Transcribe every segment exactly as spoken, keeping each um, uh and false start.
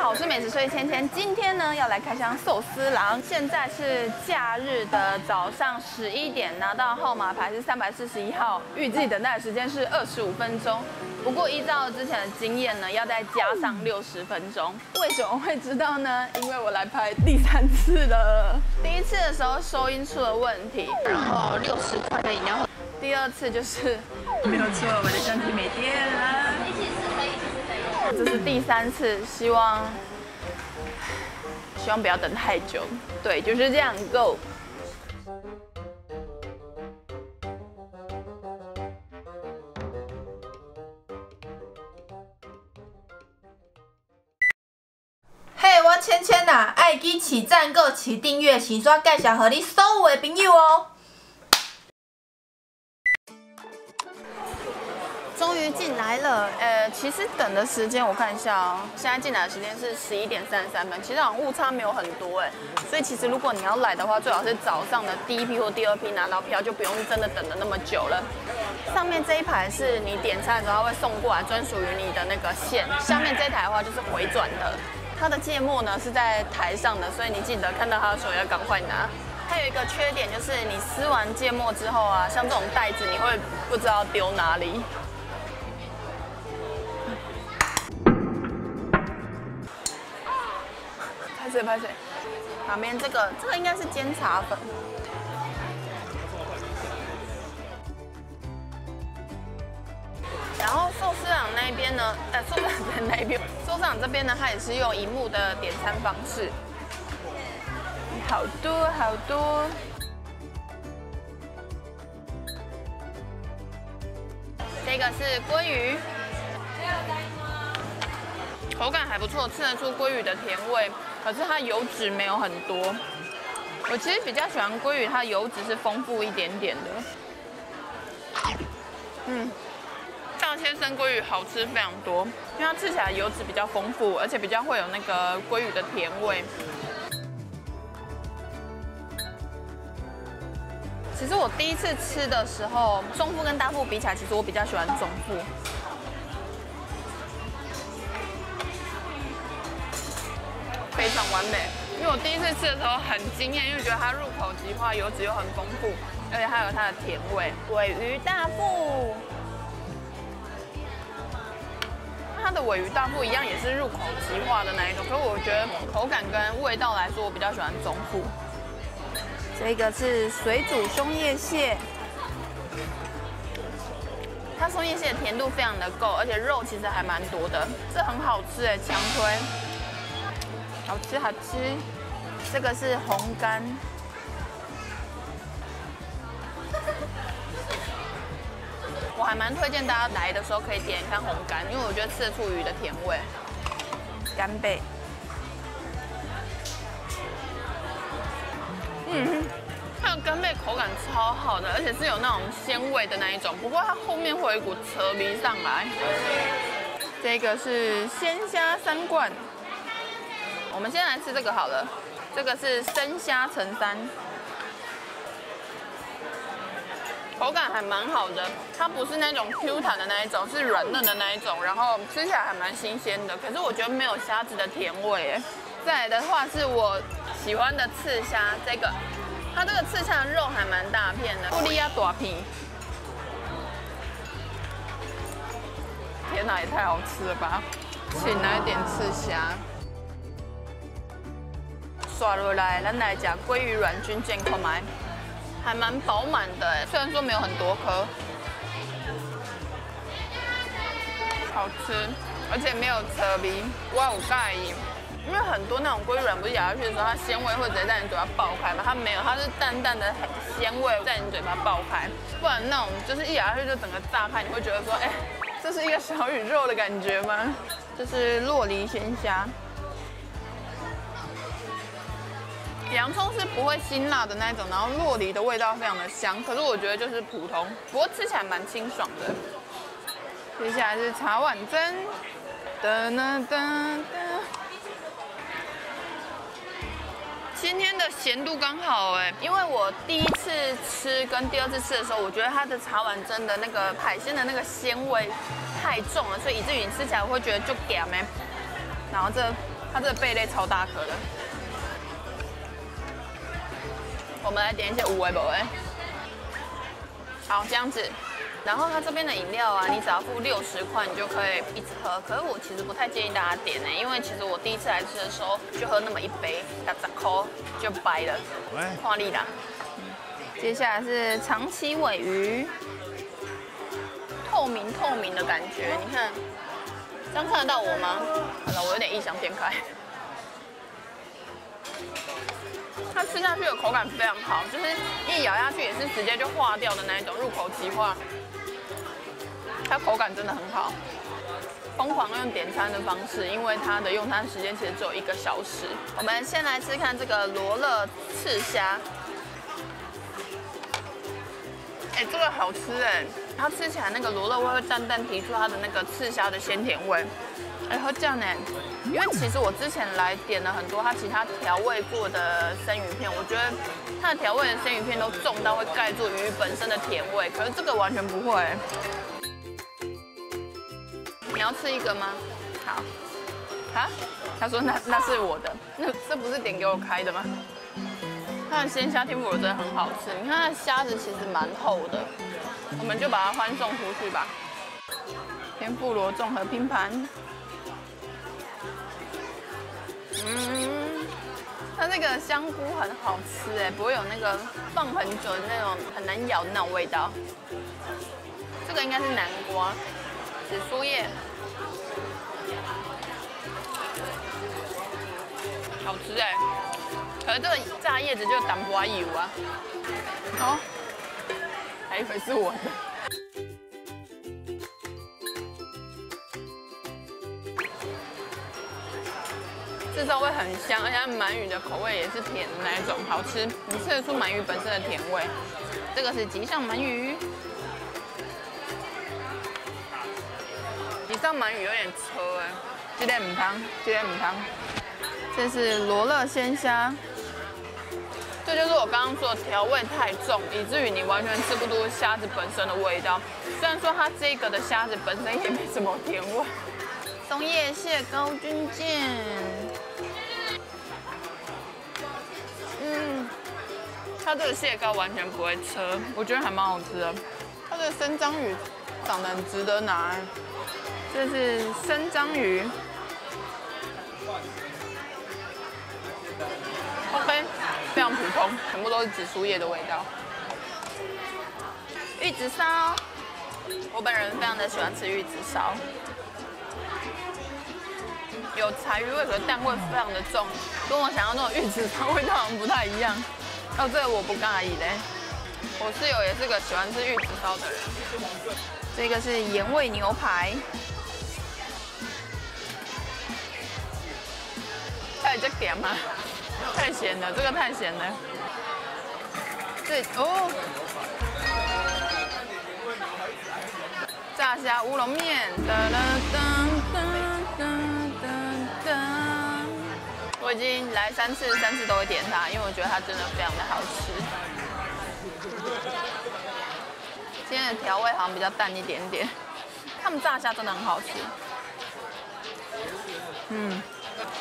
好，我是美食碎芊芊，今天呢要来开箱寿司郎。现在是假日的早上十一点，拿到号码牌是三百四十一号，预计等待的时间是二十五分钟。不过依照之前的经验呢，要再加上六十分钟。为什么会知道呢？因为我来拍第三次了。第一次的时候收音出了问题，然后六十块的饮料。第二次就是没有错，我的相机没电了。一起试可以。 这是第三次，希望希望不要等太久。对，就是这样 ，Go。嘿，我芊芊呐，爱记起赞、Go、起订阅、起刷介绍给你所有的朋友哦。 终于进来了，呃，其实等的时间我看一下哦，现在进来的时间是十一点三十三分，其实好像误差没有很多哎，所以其实如果你要来的话，最好是早上的第一批或第二批拿到票，就不用真的等了那么久了。上面这一排是你点餐的时候它会送过来专属于你的那个线，下面这一台的话就是回转的，它的芥末呢是在台上的，所以你记得看到它的时候要赶快拿。 它有一个缺点就是你撕完芥末之后啊，像这种袋子你会不知道丢哪里。 拍水拍水，旁边这个这个应该是煎茶粉。然后寿司郎那边呢，呃，寿司郎在那边，寿司郎这边呢，它也是用荧幕的点餐方式。好多好多。这个是鲑鱼。 口感还不错，吃得出鲑鱼的甜味，可是它油脂没有很多。我其实比较喜欢鲑鱼，它油脂是丰富一点点的。嗯，大鲜生鲑鱼好吃非常多，因为它吃起来油脂比较丰富，而且比较会有那个鲑鱼的甜味。其实我第一次吃的时候，中腹跟大腹比起来，其实我比较喜欢中腹。 非常完美，因为我第一次吃的时候很惊艳，因为觉得它入口即化，油脂又很丰富，而且它有它的甜味。鮪鱼大腹，它的鮪鱼大腹一样也是入口即化的那一种，可是我觉得口感跟味道来说，我比较喜欢中腹。这个是水煮松叶蟹，它松叶蟹的甜度非常的够，而且肉其实还蛮多的，这很好吃哎，强推。 好吃好吃，这个是红干，我还蛮推荐大家来的时候可以点一看红干，因为我觉得吃得出鱼的甜味。干贝，嗯，它的干贝口感超好的，而且是有那种鲜味的那一种，不过它后面会有一股扯鼻上来。这个是鲜虾三罐。 我们先来吃这个好了，这个是生虾陈三，口感还蛮好的，它不是那种 Q 弹的那一种，是软嫩的那一种，然后吃起来还蛮新鲜的。可是我觉得没有虾子的甜味哎。再来的话是我喜欢的刺虾，这个它这个刺虾的肉还蛮大片的，布利亚短皮。天哪，也太好吃了吧！请来一点刺虾。 抓落来，咱来吃鲑鱼软菌健康麦，还蛮饱满的，虽然说没有很多颗，好吃，而且没有扯皮，我有介意，因为很多那种鲑鱼软不是咬下去的时候，它鲜味会直接在你嘴巴爆开嘛，它没有，它是淡淡的鲜味在你嘴巴爆开，不然那种就是一咬下去就整个炸开，你会觉得说，哎、欸，这是一个小宇宙的感觉吗？这是酪梨鲜虾。 洋葱是不会辛辣的那一种，然后酪梨的味道非常的香，可是我觉得就是普通，不过吃起来蛮清爽的。接下来是茶碗蒸，噔噔噔噔。今天的咸度刚好哎，因为我第一次吃跟第二次吃的时候，我觉得它的茶碗蒸的那个海鲜的那个鲜味太重了，所以以至于你吃起来我会觉得就咸哎。然后这它这个贝类超大颗的。我们来点一些无为不为。好，这样子。然后它这边的饮料啊，你只要付六十块，你就可以一直喝。可是我其实不太建议大家点呢、欸，因为其实我第一次来吃的时候就喝那么一杯，打折扣就白了，看你啦。接下来是长鳍尾鱼，透明透明的感觉，你看，这样看得到我吗？好了，我有点异想天开。它吃下去的口感非常好，就是一咬下去也是直接就化掉的那一种，入口即化。它口感真的很好，疯狂用点餐的方式，因为它的用餐时间其实只有一个小时。我们先来吃看这个罗勒刺虾，哎，这个好吃哎，它吃起来那个罗勒味会淡淡提出它的那个刺虾的鲜甜味。哎，喝酱呢？因为其实我之前来点了很多它其他调味过的生鱼片，我觉得它的调味的生鱼片都重到会盖住鱼本身的甜味，可是这个完全不会。你要吃一个吗？好。啊？他说那那是我的，那这不是点给我开的吗？它的鲜虾天妇罗真的很好吃，你看它的虾子其实蛮厚的，我们就把它欢送出去吧。天妇罗综合拼盘。嗯，它那个香菇很好吃哎，不会有那个放很久的那种很难咬的那种味道。这个应该是南瓜，紫苏叶，好吃哎。可是这个炸叶子就淡薄油啊。哦，还以为是我的。制造味很香，而且它鳗鱼的口味也是甜的那一种，好吃。你吃得出鳗鱼本身的甜味。这个是吉祥鳗鱼，吉祥鳗鱼有点臭哎，这个唔汤，这个唔汤。这是罗勒鲜虾，这就是我刚刚说的调味太重，以至于你完全吃不出虾子本身的味道。虽然说它这个的虾子本身也没什么甜味。松叶蟹高军舰。它这个蟹膏完全不会车，我觉得还蛮好吃的。它的生章鱼长得很值得拿，这是生章鱼。OK， 非常普通，全部都是紫苏叶的味道。玉子烧，我本人非常的喜欢吃玉子烧，有柴鱼味和蛋味非常的重，跟我想要那种玉子烧味道好像不太一样。哦，这个我不介意嘞。我室友也是个喜欢吃玉子烧的人。这个是盐味牛排。太这点吗？太咸了，这个太咸了。这哦，炸虾乌龙面。噔噔噔噔噔噔。我已经来三次，三次都会点它，因为我觉得它真的非常的好吃。今天的调味好像比较淡一点点，他们炸虾真的很好吃。嗯，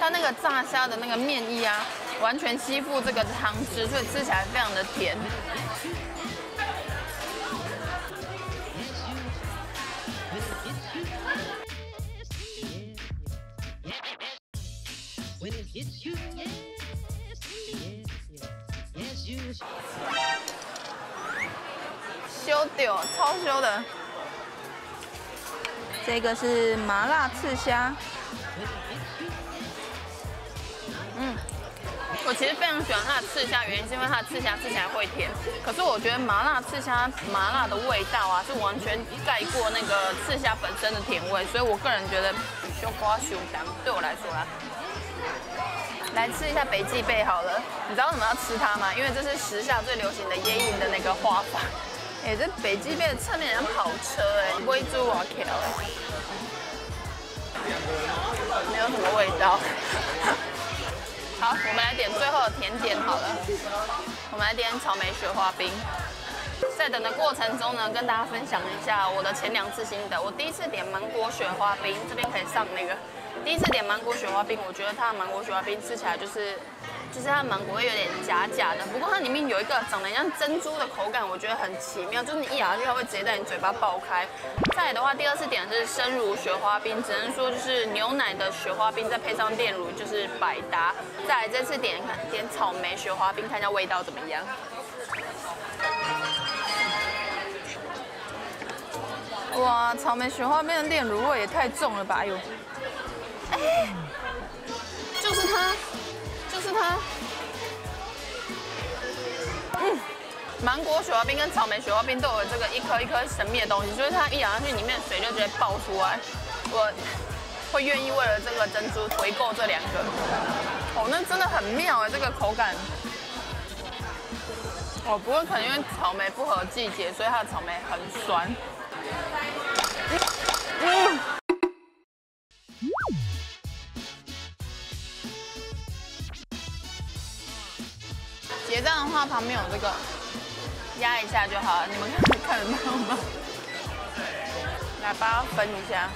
它那个炸虾的那个面衣啊，完全吸附这个汤汁，所以吃起来非常的甜。修掉，超修的。这个是麻辣刺虾。嗯，我其实非常喜欢它的刺虾，原因是因为它的刺虾吃起来会甜。可是我觉得麻辣刺虾麻辣的味道啊，是完全盖过那个刺虾本身的甜味，所以我个人觉得修瓜修香，对我来说啦。来吃一下北极贝好了，你知道为什么要吃它吗？因为这是时下最流行的椰印的那个花法。哎，这北极贝的侧面像跑车哎，不会猪瓦条哎，没有什么味道。好，我们来点最后的甜点好了，我们来点草莓雪花冰。在等的过程中呢，跟大家分享一下我的前两次心得。我第一次点芒果雪花冰，这边可以上那个。第一次点芒果雪花冰，我觉得它的芒果雪花冰吃起来就是，就是它的芒果味有点假假的，不过它里面有一个长得像珍珠的口感，我觉得很奇妙，就是你一咬下去，它会直接在你嘴巴爆开。再来的话，第二次点的是生乳雪花冰，只能说就是牛奶的雪花冰再配上炼乳就是百搭。再来这次点点草莓雪花冰，看一下味道怎么样。 哇，草莓雪花冰的炼乳味也太重了吧！哎呦，哎、欸，就是它，就是它。嗯，芒果雪花冰跟草莓雪花冰都有这个一颗一颗神秘的东西，就是它一咬下去，里面的水就直接爆出来。我会愿意为了这个珍珠回购这两个。哦，那真的很妙哎，这个口感。 哦，不过可能因为草莓不合季节，所以它的草莓很酸。嗯嗯、结账的话，旁边有这个，压一下就好了。你们看看得到吗？来，帮它分一下。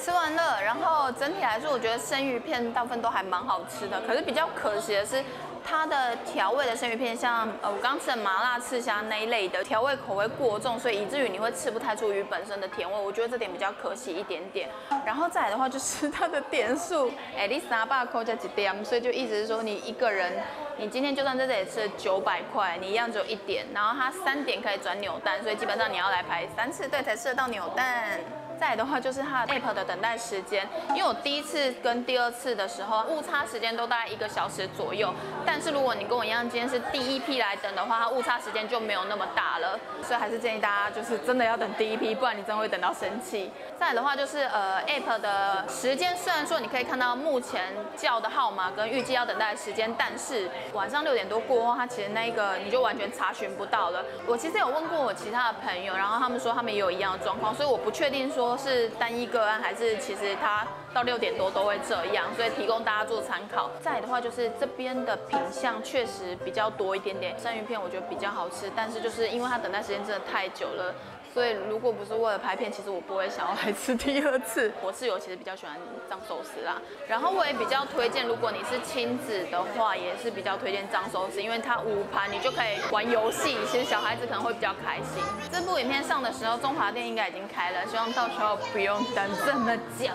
吃完了，然后整体来说，我觉得生鱼片大部分都还蛮好吃的。可是比较可惜的是，它的调味的生鱼片，像呃我刚吃的麻辣刺虾那一类的调味口味过重，所以以至于你会吃不太出鱼本身的甜味。我觉得这点比较可惜一点点。然后再来的话，就是它的点数，哎，你三百块加一点，所以就意思是说你一个人。 你今天就算在这里吃了九百块，你一样只有一点，然后它三点可以转扭蛋，所以基本上你要来排三次队才吃得到扭蛋。再来的话就是它的 app 的等待时间，因为我第一次跟第二次的时候误差时间都大概一个小时左右，但是如果你跟我一样今天是第一批来等的话，它误差时间就没有那么大了，所以还是建议大家就是真的要等第一批，不然你真的会等到生气。再来的话就是呃 app 的时间，虽然说你可以看到目前叫的号码跟预计要等待的时间，但是 晚上六点多过后，它其实那个你就完全查询不到了。我其实有问过我其他的朋友，然后他们说他们也有一样的状况，所以我不确定说是单一个案还是其实它到六点多都会这样，所以提供大家做参考。再来的话就是这边的品项确实比较多一点点，生鱼片我觉得比较好吃，但是就是因为它等待时间真的太久了，所以如果不是为了拍片，其实我不会想要来吃第二次。我室友其实比较喜欢藏寿司啦，然后我也比较推荐，如果你是亲子的话，也是比较 比较推荐藏寿司，因为它五盘你就可以玩游戏，其实小孩子可能会比较开心。这部影片上的时候，中华店应该已经开了，希望到时候不用等这么久。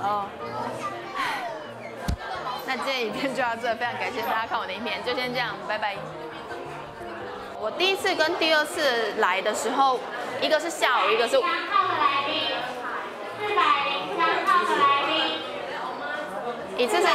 那今天影片就到这，非常感谢大家看我的影片，就先这样，拜拜。我第一次跟第二次来的时候，一个是下午，一个是。 一次是